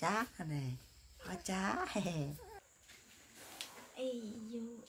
chát này, có chát. Ây dù.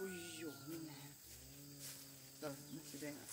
Ui dồi nè. Rồi, nó sẽ đen ạ.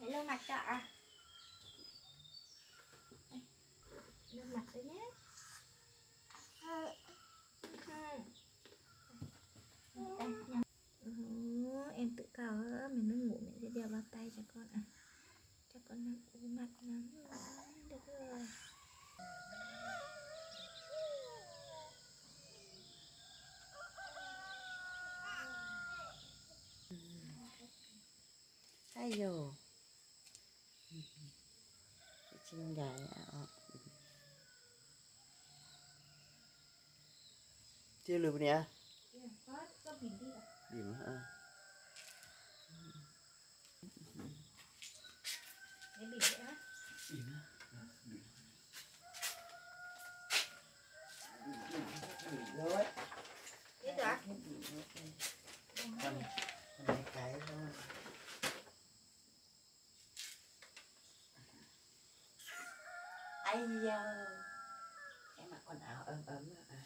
Lên mặt đấy nhé. Em tự cào á, mình nó ngủ mình sẽ đeo bao tay cho con à. Cho con nó u mặt lắm. Được rồi. Ai dồ. Chim gà chưa lượm nè, điểm hả? Điểm rồi. Biết rồi. Cầm cái thôi. Ây da, em mặc quần áo ấm ấm rồi à.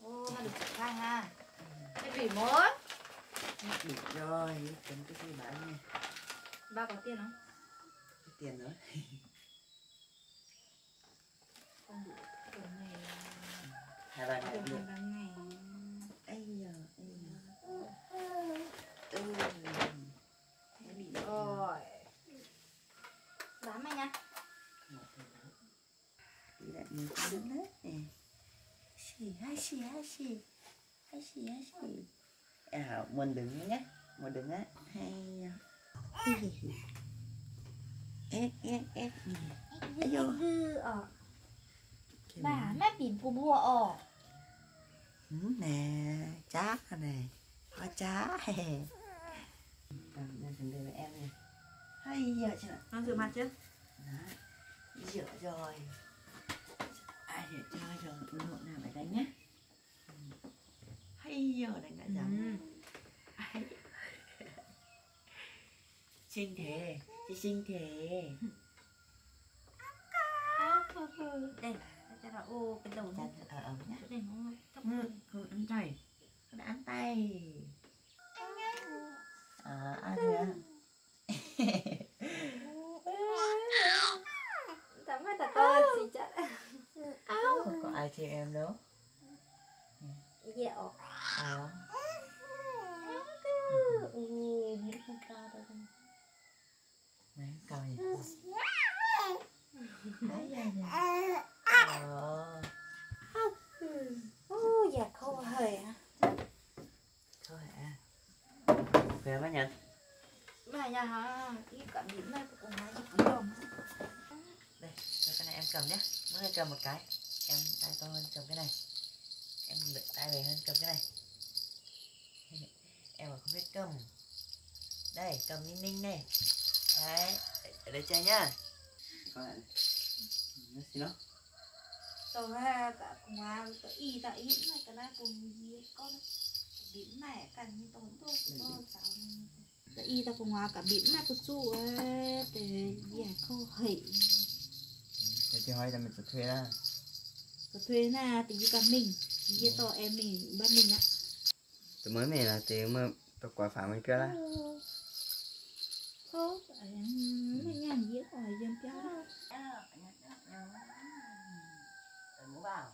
Ô, nó được sạch thang ha. Cái bỉ mốt. Được rồi, cầm cái gì bán nha. Ba có tiền không? Có tiền nữa. Con bữa này... Hai ba ngày được. Ây da, ây da. Cái bỉ rồi. Bán mày nha. Lại mình đứng hết nè, xì à, mình đứng nhé, mình đứng á, hay bà má bỉm phù bùa ồ, nè chát này, có chát, đây là em này, hay giờ chưa, con rửa mặt chưa? Rửa rồi. Ai để cho rồi, con lộn nào phải đánh nhé. Hay giờ đánh đã dám. Xinh thế, chị xinh thế. Đây, cho nó ô cái đầu nhé. Ở ống nhé. Để nó ăn tay. Nó đã ăn tay. Ờ, ăn nữa. Tắm mắt là to gì chắc. Không có ai chê em đâu. Dẹo. Ờ. Ui, miếng không cao đâu. Này, cao nhỉ? Ây da da. Ờ. Ui, dạ khô hề hả? Khô hề à? Khỏe quá nhỉ? Mà nhà hả? Đi cận điểm này cũng hả? Đi đồng. Đây, rồi cái này em cầm nhé. Mỗi người cầm một cái. Em tay to hơn cầm cái này. Em lượn tay về hơn cầm cái này. Em mà không biết cầm. Đây, cầm Ninh Ninh này. Đấy, để chơi nhá. Con ạ. Nó xin lỗi. tàu ha cả cùng à tàu y tại yến này cái này cùng gì con biển này cần như tàu hỗn thôi con cháu tàu y tàu cùng à cả biển này cũng chu ấy để giải khâu hỉ cái chơi hay là mình phải thuê ra thuê na thì như cả mình như tàu em mình bắt mình á tàu mới này là tàu mà tàu quả phá mới kia ra không phải mấy nhà gì ở dân kia đâu vào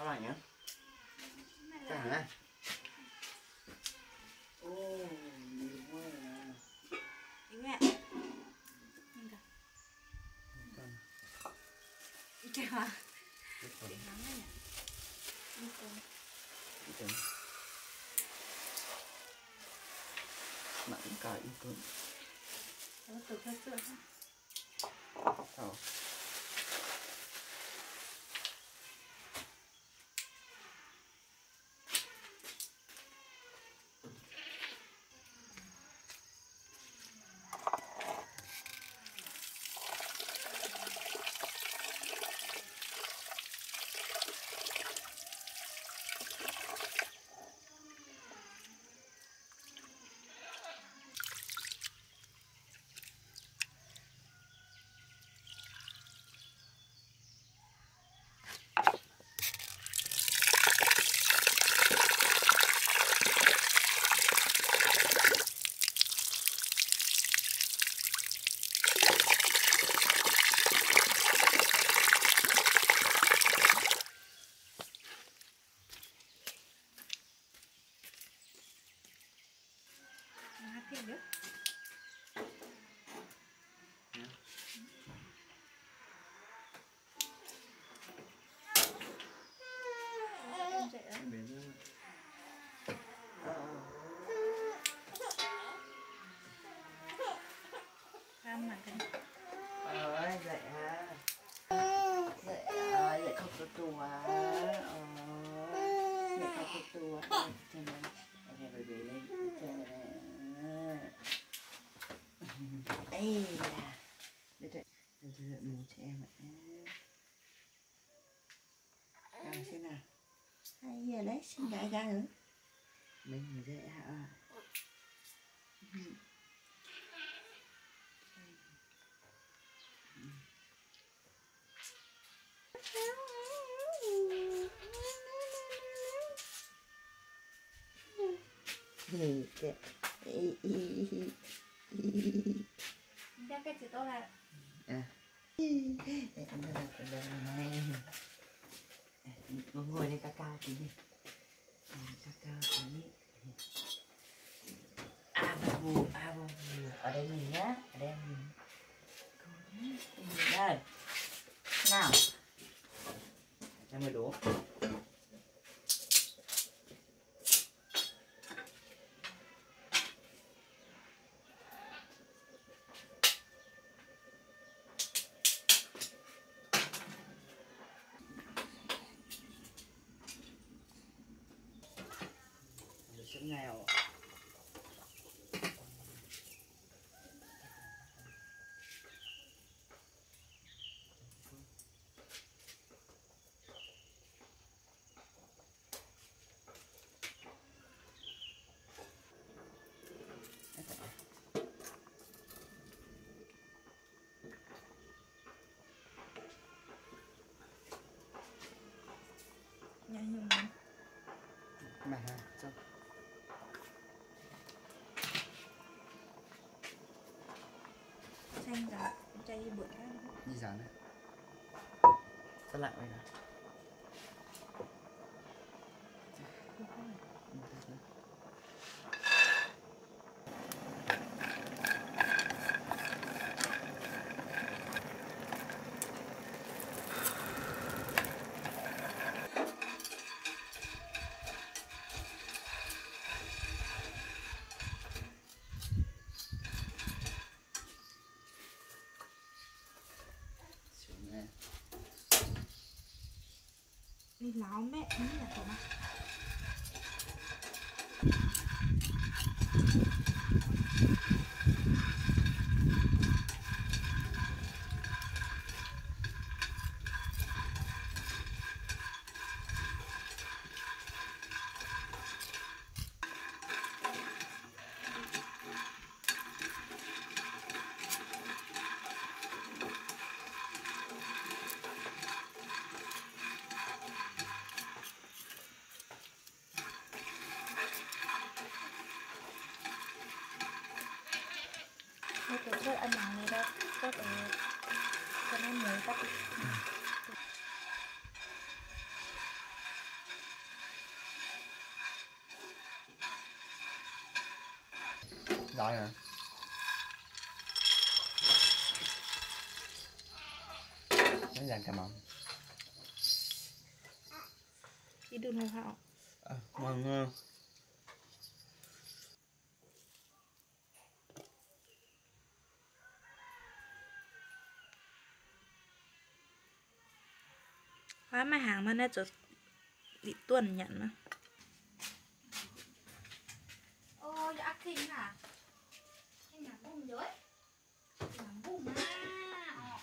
Salahnya tengah. Oh, lima ya. Lima. Enggak. Ikan. Ikan lah. Ikan mana? Ikan. Ikan. Nak ikan ikan. Kalau tu tak tu. Oh. Xin đại ra nữa. Mình dễ hả? Hì kệ. Ra cái chữ to là. À. Ngồi lên ca ca tí đi. Abu ada minyak, ada minyak. Dah, now, yang kedua. Nào nhanh hơn mà ha xong. Xanh giả, chay bột khác đi giả nữa. Rất lạnh vậy nào. Láo mẹ không biết là của mặt. Tôi ăn hàng này đó, cắt ở cho nó mới cắt. 打人。你想干嘛？一顿很好。啊，忙啊。 Quá mà hàng mà nó cho đi tuần nhận mà. Ô, dạ kinh hả? Kinh hả bùm rồi? Kinh hả bùm á.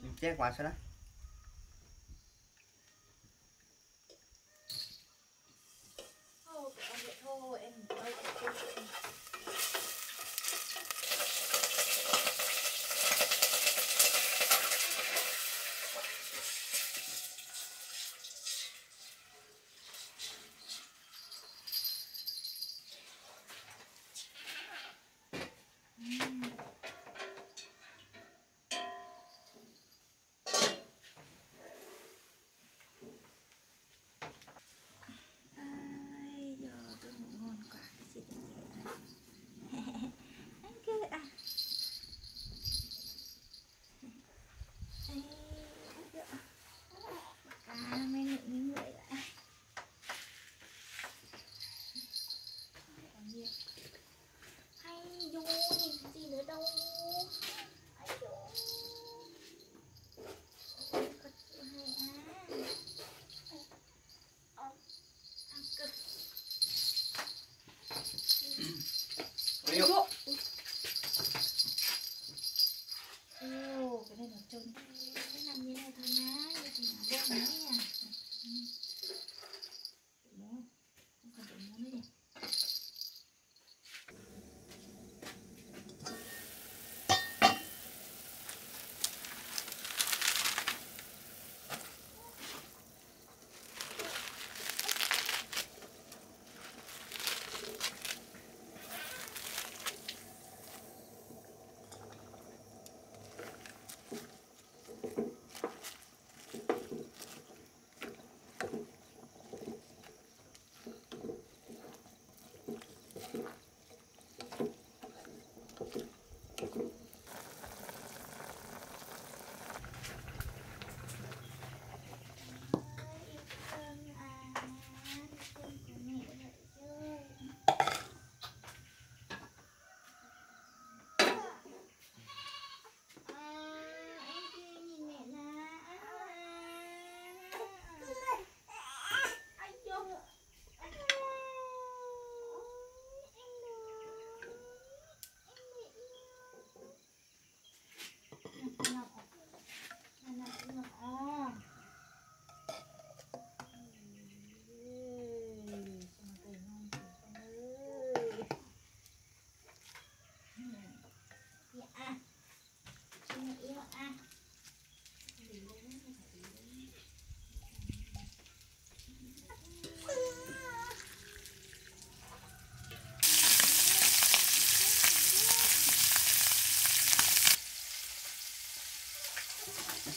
Mình chết quá sao đó. Thôi, em vậy thôi, em ơi.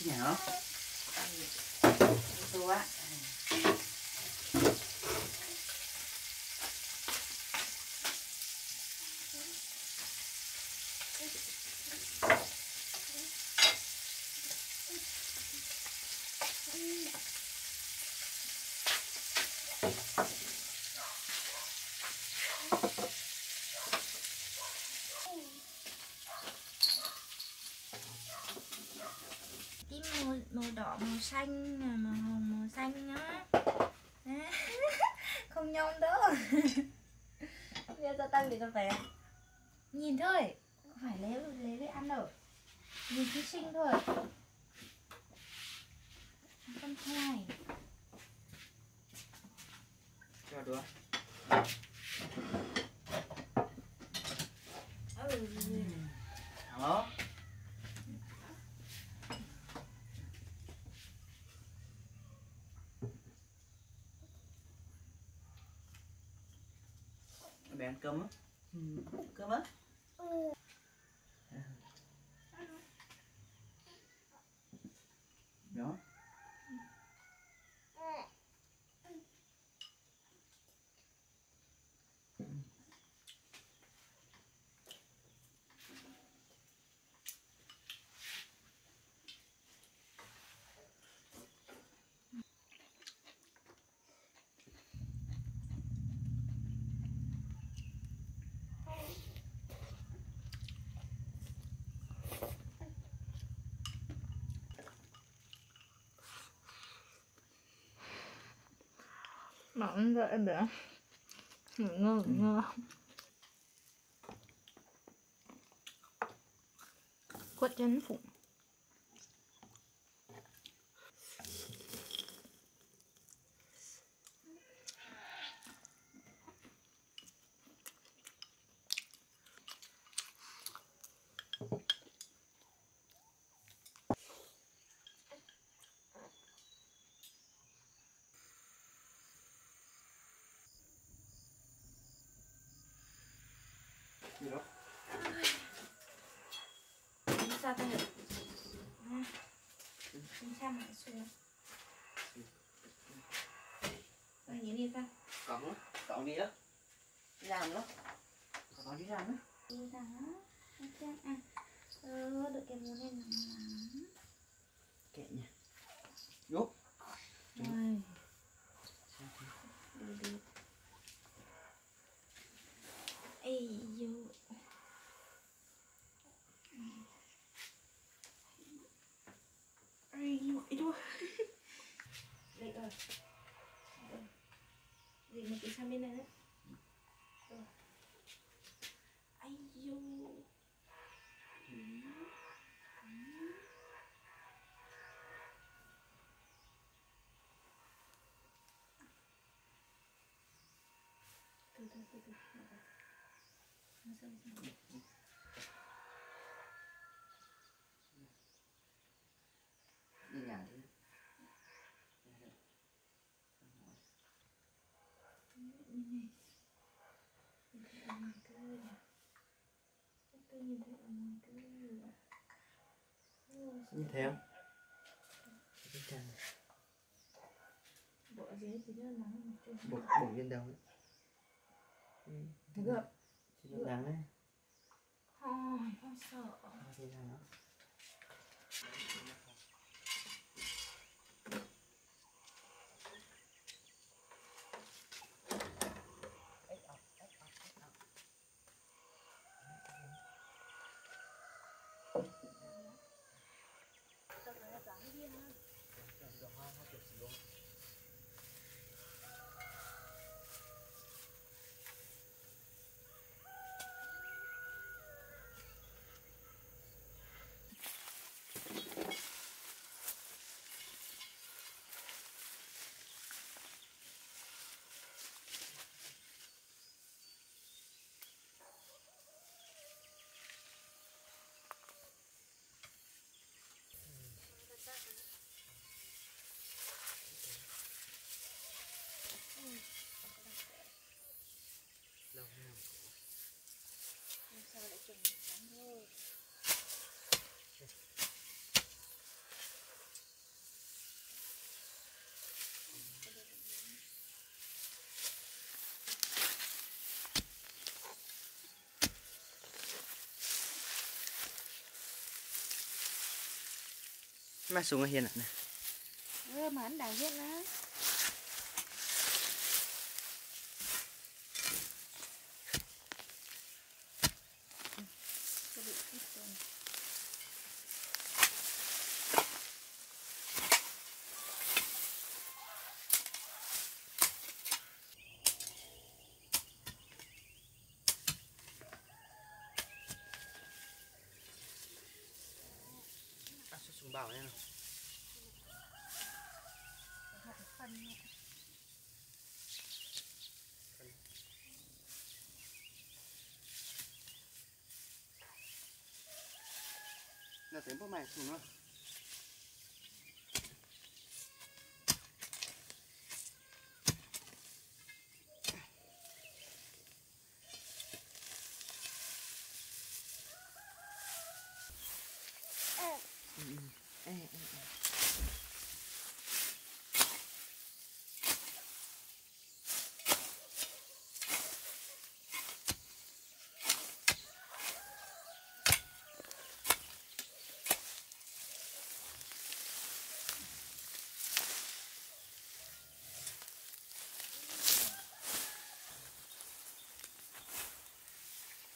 Cái nhỏ to quá. Đỏ màu xanh màu hồng màu xanh nhá. Không nhông đâu. Bây giờ tăng để cho phải nhìn thôi, không phải lấy để ăn đâu, nhìn thí sinh thôi. Con khoai cho được. Hello. Mẹ ăn cơm á. Cơm á. Đó. mặn rồi em bé, ngon quá chén phụ. Sao ta hiểu? Chúng ta mãi xuống. Rồi nhớ đi ra. Cọng đó, cọng đi đó. Làm đó. Cọng đi làm đó. Đi ra đó. Được cái mùa này nóng lắm. Kệ nha. Gốc. Rồi. Đi đi. Ây dồi. Ây dồi. Đây rồi. Dì một cái sang bên này đấy. Rồi. Ây dồi. Từ từ từ từ. Nó sẽ đi. Nhìn thấy không? Cái chân này. Bộ dưới thì rất là nắng một chút. Bộ lên đầu đấy. Thấy không? Thì nó nắng đấy. Thôi, con sợ. Thế nào đó. Má xuống ở hiên ạ nè. Mà anh đào hết á. Bảo này nào. Nó thấy bố mày xuống nữa.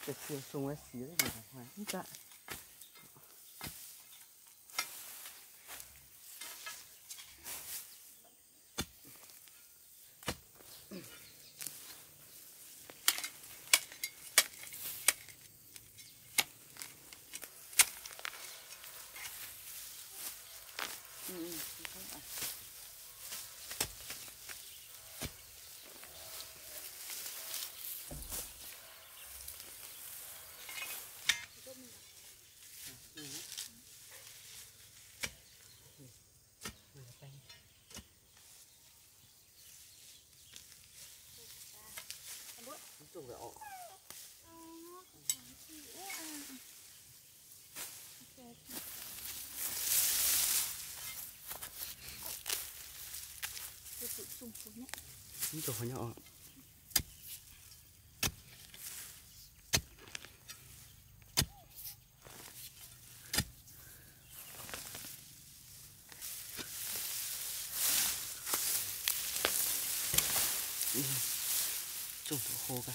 Cái kia xuống ấy xíu để hoàn tất cả. 受不了。你走回家啊。 中午好干。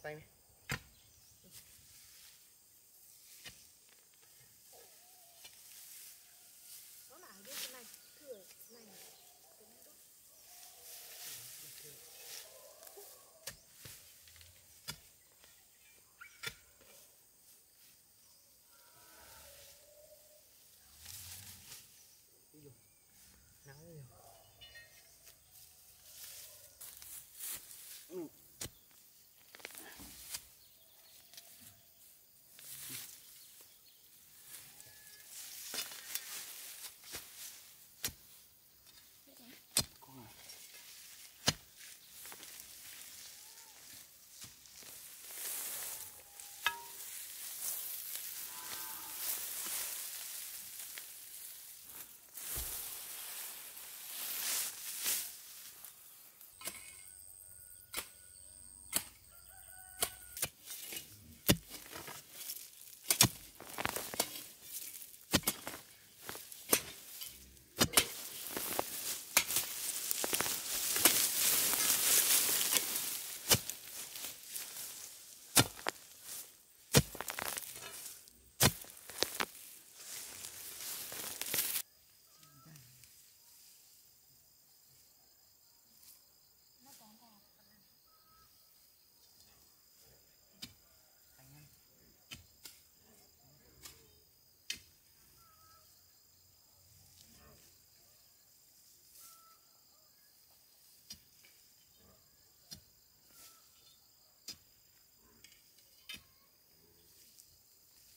Tay này. Nó là cái này, cửa này. Nắng nhiều.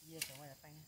Hãy subscribe cho kênh Ghiền Mì Gõ Để không bỏ lỡ những video hấp dẫn.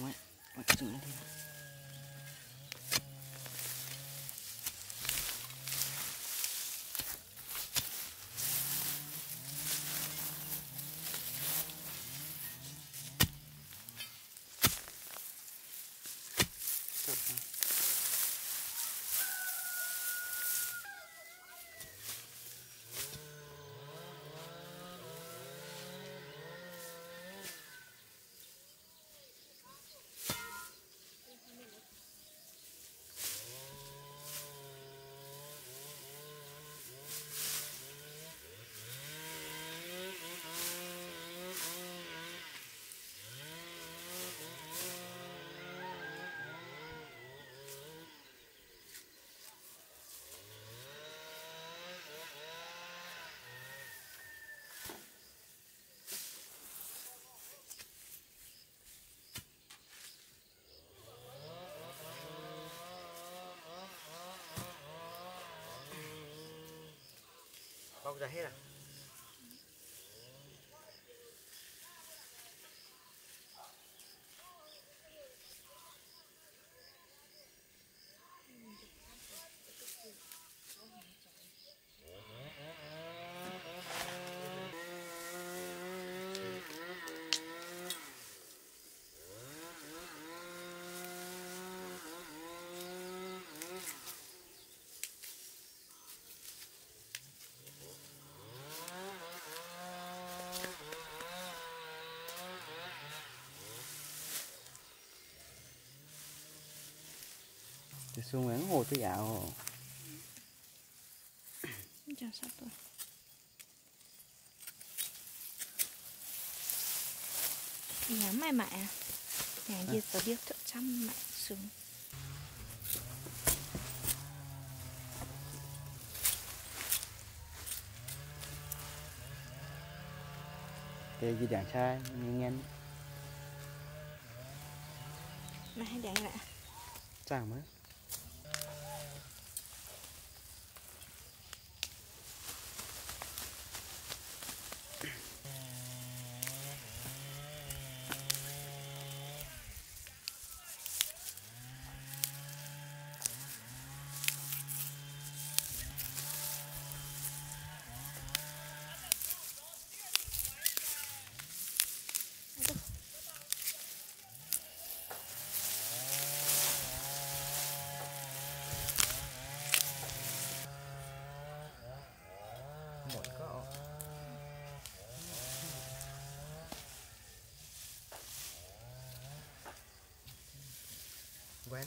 Trông ấy, mọi thứ nó thế nào? Hãy subscribe cho kênh Ghiền Mì Gõ Để không bỏ lỡ Ra hết à? Xuống ngắn hồ tới gạo. Chờ sắp rồi. Nhà mày mẹ. Nhà kia tớ biết thợ chăm mẹ xuống. Kê gì đảng sai, nhanh. Mày hãy đảng lại. Chào mấy. Quán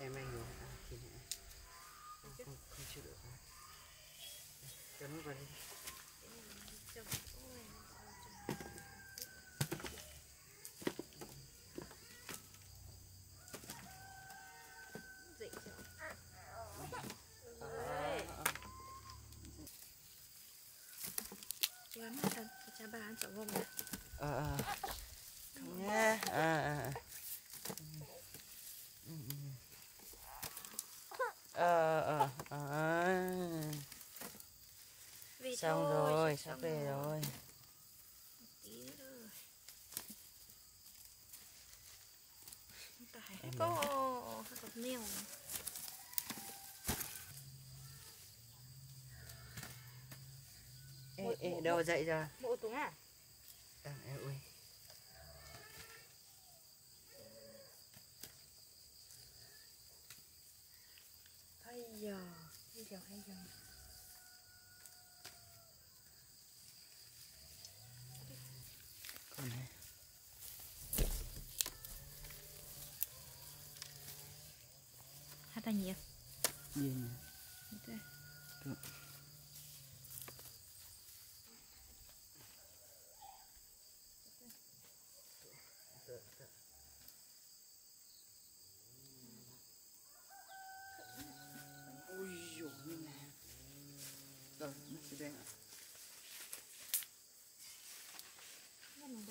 em ăn rồi à, thì không chịu được rồi. Cho nó vào đi. Quán mà cha bà ăn chậu hôm này. Không nha. Xong rồi, sắp về rồi. Em có gặp mèo. Ê, đâu dậy rồi? Bộ Tuấn à? Em ơi. Hay giờ. Con này. Hát ta nhiều. Nhiều nhỉ. Ok. Được. Hãy subscribe cho kênh Ghiền Mì Gõ để không bỏ lỡ những video hấp dẫn.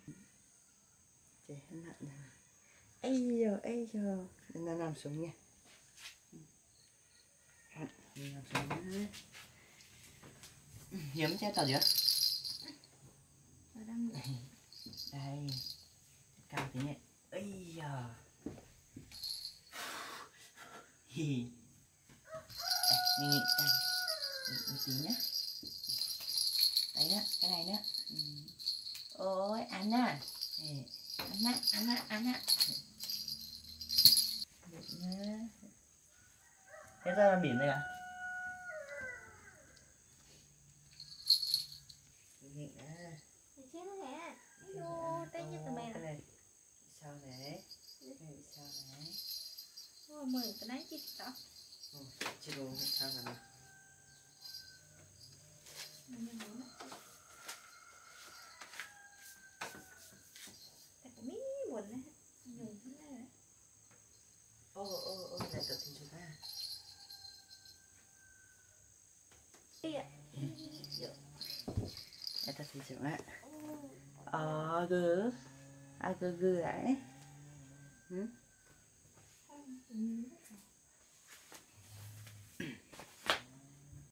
chế hết lặn rồi. Ây giờ nó nằm xuống nha. Nằm xuống nữa. Giếm cho tao giữa. Đây. Cao tí nhẹ. Ây giờ. Hì. Mình nghĩ đây. Một tí nhá. Đấy đó, cái này nữa. Ôi, ăn à. Ăn à. Thế ra là biển đây à? Mình à. Mình chết nó hả? Nó tay nhất tụi mày này. Sao thế? Sao thế? Ôi, mười cái đấy chứ sao? Ôi, chứ đồ sao rồi. Thật thì chịu ạ. Gừ. Gừ đấy.